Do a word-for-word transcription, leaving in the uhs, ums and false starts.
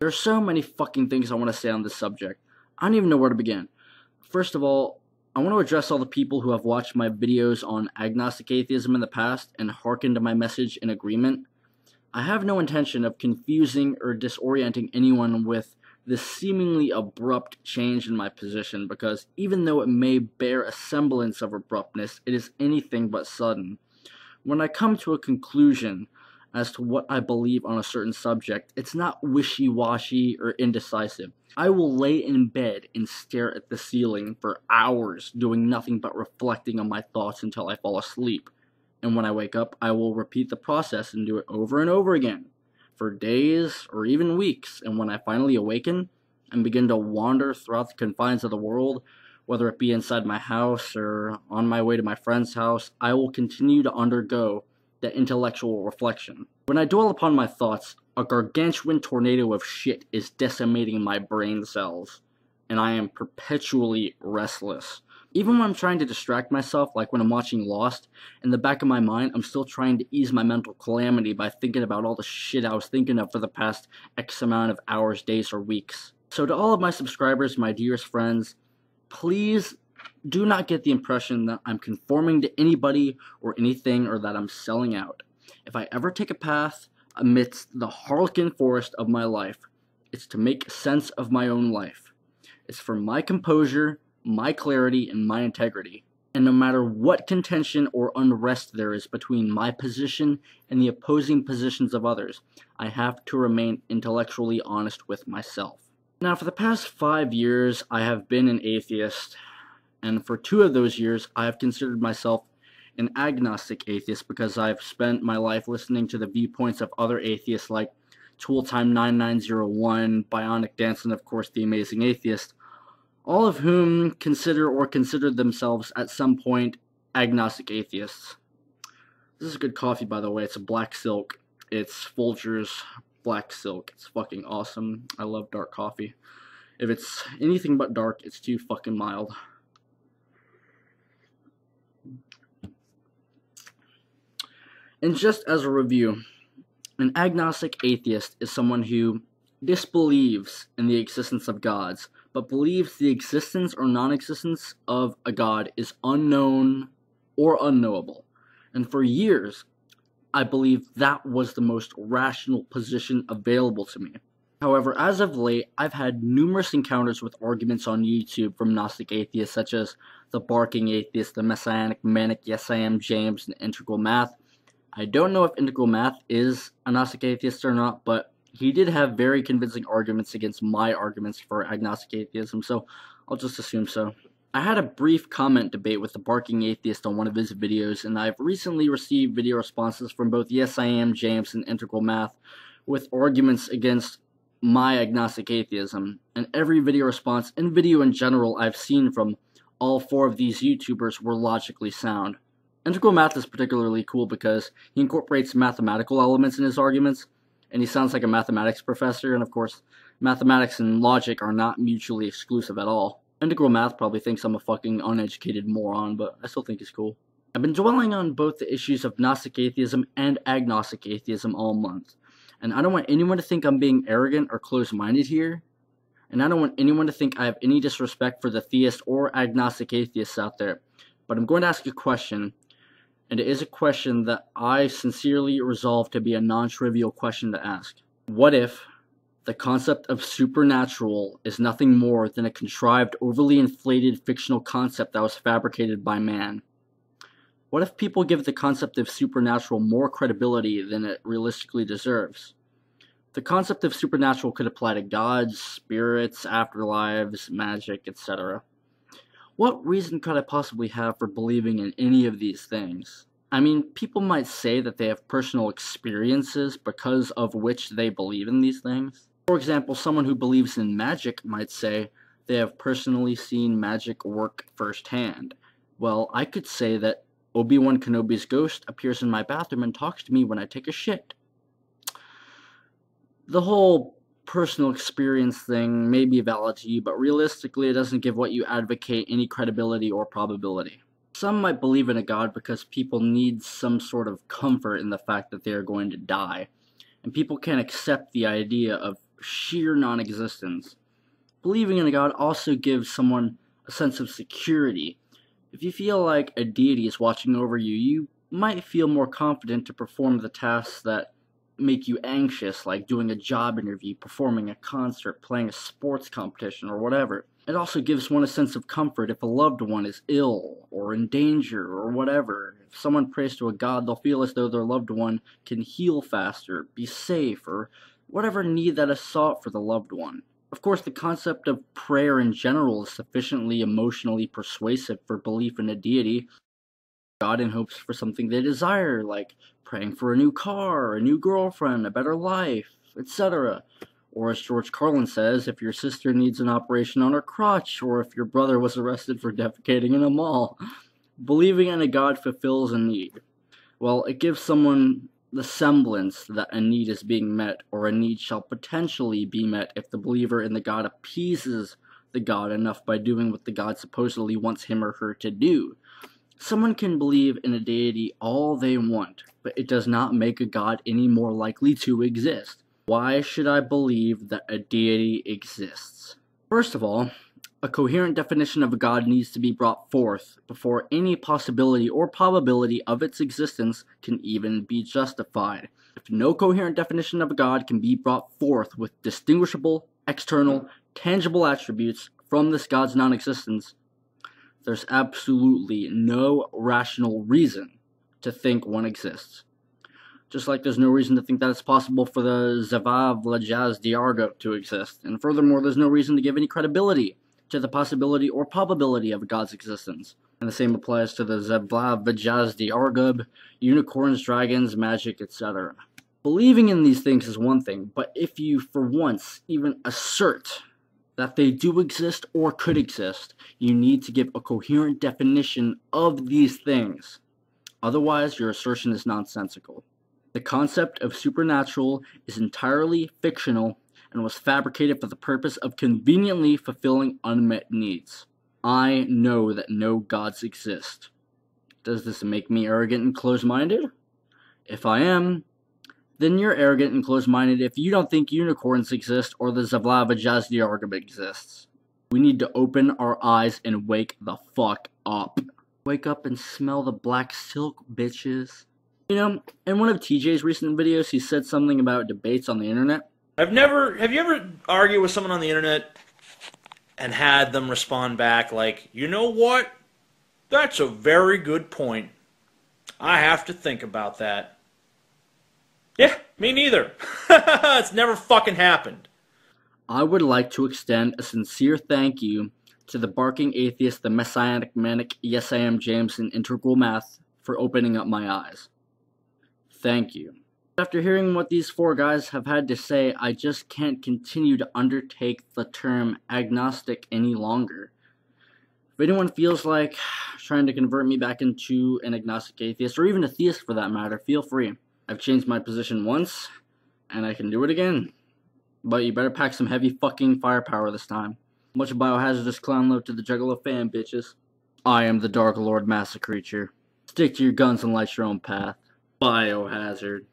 There are so many fucking things I want to say on this subject. I don't even know where to begin. First of all, I want to address all the people who have watched my videos on agnostic atheism in the past and hearkened to my message in agreement. I have no intention of confusing or disorienting anyone with this seemingly abrupt change in my position, because even though it may bear a semblance of abruptness, it is anything but sudden. When I come to a conclusion as to what I believe on a certain subject, it's not wishy-washy or indecisive. I will lay in bed and stare at the ceiling for hours, doing nothing but reflecting on my thoughts until I fall asleep. And when I wake up, I will repeat the process and do it over and over again, for days or even weeks, and when I finally awaken and begin to wander throughout the confines of the world, whether it be inside my house or on my way to my friend's house, I will continue to undergo that intellectual reflection. When I dwell upon my thoughts, a gargantuan tornado of shit is decimating my brain cells, and I am perpetually restless. Even when I'm trying to distract myself, like when I'm watching Lost, in the back of my mind, I'm still trying to ease my mental calamity by thinking about all the shit I was thinking of for the past X amount of hours, days, or weeks. So to all of my subscribers, my dearest friends, please do not get the impression that I'm conforming to anybody or anything, or that I'm selling out. If I ever take a path amidst the harlequin forest of my life, it's to make sense of my own life. It's for my composure, my clarity, and my integrity. And no matter what contention or unrest there is between my position and the opposing positions of others, I have to remain intellectually honest with myself. Now, for the past five years, I have been an atheist, and for two of those years, I have considered myself an agnostic atheist because I've spent my life listening to the viewpoints of other atheists like Tool Time nine nine zero one, Bionic Dance, and of course, The Amazing Atheist, all of whom consider or considered themselves at some point agnostic atheists. This is a good coffee, by the way. It's a Black Silk. It's Folgers Black Silk. It's fucking awesome. I love dark coffee. If it's anything but dark, it's too fucking mild. And just as a review, an agnostic atheist is someone who disbelieves in the existence of gods, but believes the existence or non-existence of a god is unknown or unknowable. And for years, I believed that was the most rational position available to me. However, as of late, I've had numerous encounters with arguments on YouTube from Gnostic atheists such as the Barking Atheist, the Messianic Manic, YesIamJames, and integralmath. I don't know if integralmath is a Gnostic atheist or not, but he did have very convincing arguments against my arguments for agnostic atheism, so I'll just assume so. I had a brief comment debate with the Barking Atheist on one of his videos, and I've recently received video responses from both YesIamJames and integralmath with arguments against my agnostic atheism, and every video response and video in general I've seen from all four of these YouTubers were logically sound. Integralmath is particularly cool because he incorporates mathematical elements in his arguments, and he sounds like a mathematics professor, and of course, mathematics and logic are not mutually exclusive at all. Integralmath probably thinks I'm a fucking uneducated moron, but I still think he's cool. I've been dwelling on both the issues of Gnostic atheism and agnostic atheism all month, and I don't want anyone to think I'm being arrogant or close-minded here, and I don't want anyone to think I have any disrespect for the theist or agnostic atheists out there, but I'm going to ask a question. And it is a question that I sincerely resolve to be a non-trivial question to ask. What if the concept of supernatural is nothing more than a contrived, overly inflated fictional concept that was fabricated by man? What if people give the concept of supernatural more credibility than it realistically deserves? The concept of supernatural could apply to gods, spirits, afterlives, magic, et cetera. What reason could I possibly have for believing in any of these things? I mean, people might say that they have personal experiences because of which they believe in these things. For example, someone who believes in magic might say they have personally seen magic work firsthand. Well, I could say that Obi-Wan Kenobi's ghost appears in my bathroom and talks to me when I take a shit. The whole personal experience thing may be valid to you, but realistically it doesn't give what you advocate any credibility or probability. Some might believe in a god because people need some sort of comfort in the fact that they are going to die, and people can't accept the idea of sheer non-existence. Believing in a god also gives someone a sense of security. If you feel like a deity is watching over you, you might feel more confident to perform the tasks that make you anxious, like doing a job interview, performing a concert, playing a sports competition, or whatever. It also gives one a sense of comfort if a loved one is ill or in danger or whatever. If someone prays to a god, they'll feel as though their loved one can heal faster, be safe, or whatever need that is sought for the loved one. Of course, the concept of prayer in general is sufficiently emotionally persuasive for belief in a deity, god, in hopes for something they desire, like praying for a new car, a new girlfriend, a better life, et cetera. Or as George Carlin says, if your sister needs an operation on her crotch, or if your brother was arrested for defecating in a mall. Believing in a god fulfills a need. Well, it gives someone the semblance that a need is being met, or a need shall potentially be met if the believer in the god appeases the god enough by doing what the god supposedly wants him or her to do. Someone can believe in a deity all they want, but it does not make a god any more likely to exist. Why should I believe that a deity exists? First of all, a coherent definition of a god needs to be brought forth before any possibility or probability of its existence can even be justified. If no coherent definition of a god can be brought forth with distinguishable, external, tangible attributes from this god's non-existence, there's absolutely no rational reason to think one exists. Just like there's no reason to think that it's possible for the Zavav Vajaz Diargo to exist, and furthermore, there's no reason to give any credibility to the possibility or probability of God's existence. And the same applies to the Zavav Vajaz Diargo, unicorns, dragons, magic, et cetera. Believing in these things is one thing, but if you for once even assert that they do exist or could exist, you need to give a coherent definition of these things. Otherwise, your assertion is nonsensical. The concept of supernatural is entirely fictional and was fabricated for the purpose of conveniently fulfilling unmet needs. I know that no gods exist. Does this make me arrogant and closed-minded? If I am, then you're arrogant and closed-minded if you don't think unicorns exist or the Zavav Vajaz Diargo exists. We need to open our eyes and wake the fuck up. Wake up and smell the black silk, bitches. You know, in one of T J's recent videos, he said something about debates on the internet. I've never, have you ever argued with someone on the internet and had them respond back like, you know what, that's a very good point. I have to think about that. Yeah, me neither. It's never fucking happened. I would like to extend a sincere thank you to the Barking Atheist, the Messianic Manic, YesIamJames, and integralmath for opening up my eyes. Thank you. After hearing what these four guys have had to say, I just can't continue to undertake the term agnostic any longer. If anyone feels like trying to convert me back into an agnostic atheist, or even a theist for that matter, feel free. I've changed my position once, and I can do it again. But you better pack some heavy fucking firepower this time. Much biohazardous clown love to the Juggalo fan, bitches. I am the Dark Lord MassaCreature. Stick to your guns and light your own path. Biohazard.